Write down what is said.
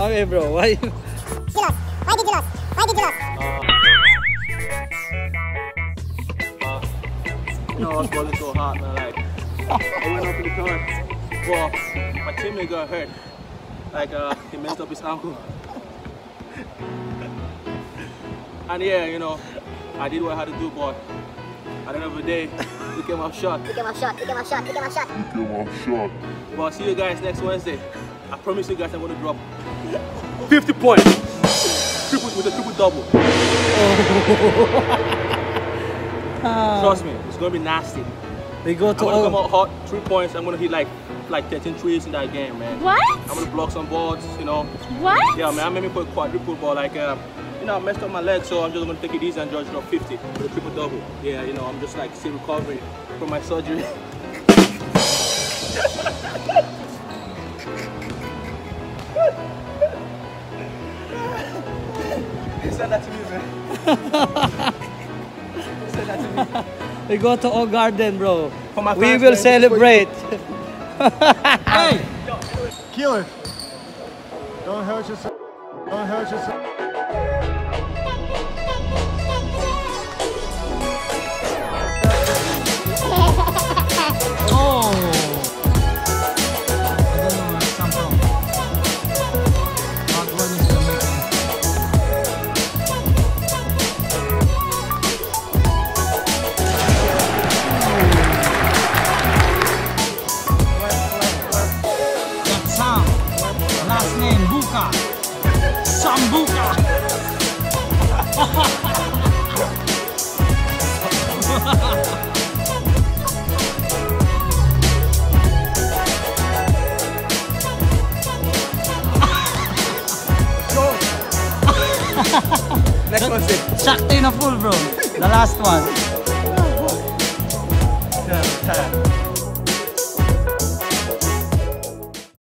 Okay, bro, why? You lost? Why did you lose? Why did you lose? No, I was going so hard, man. Like, I went up in the corner. Well, my teammate got hurt. Like, he messed up his ankle. And yeah, you know, I did what I had to do, but at the end of the day, we came up short. We came up short. We came up short. We came up short. We came up short. But I'll see you guys next Wednesday. I promise you guys I'm going to drop 50 points with a triple double. Trust me, it's going to be nasty. They go to I'm going to come out hot, 3 points. I'm going to hit like 13 threes in that game, man. What? I'm going to block some balls, you know. What? Yeah, man, I made me put quadruple ball. Like, you know, I messed up my leg, so I'm just going to take it easy and just drop 50 with a triple double. Yeah, you know, I'm just like still recovering from my surgery. He said that to me, man. He said that to me. We go to O Garden, bro. For my fans, we will celebrate. Hey! Killer! Don't hurt yourself. Don't hurt yourself. Next one, sip. Sakto na full, bro. The last one.